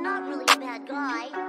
not really a bad guy.